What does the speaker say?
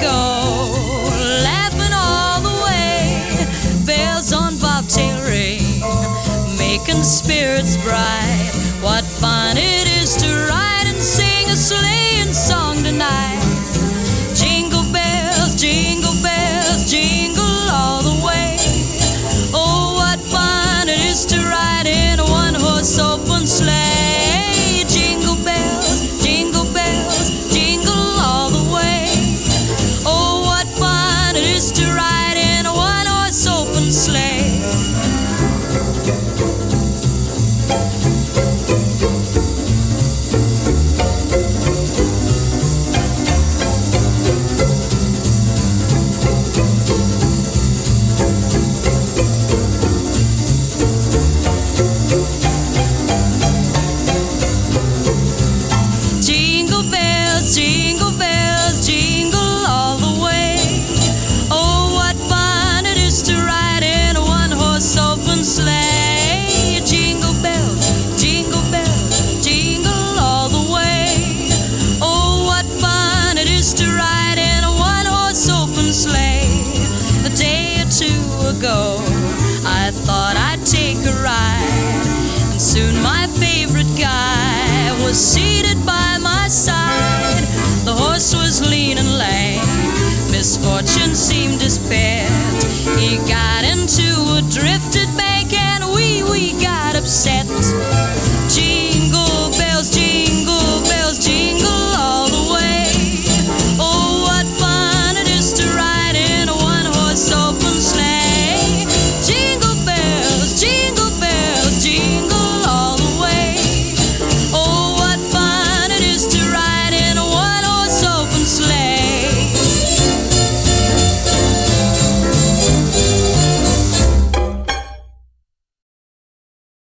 go, laughing all the way. Bells on bobtail ring, making spirits bright. What fun it is to ride and sing a sleighing song tonight. Jingle bells, jingle bells, jingle all the way. Oh, what fun it is to ride in a one-horse open sleigh. Jingle bells, jingle bells, jingle all the way. Oh, what fun it is to ride in a one-horse open sleigh. Jingle bells, jingle all the way. Oh, what fun it is to ride in a one-horse open sleigh. Jingle bells, jingle bells, jingle all the way. Oh, what fun it is to ride in a one-horse open sleigh. A day or two ago, I thought I'd take a ride, and soon my favorite guy was seated by my side.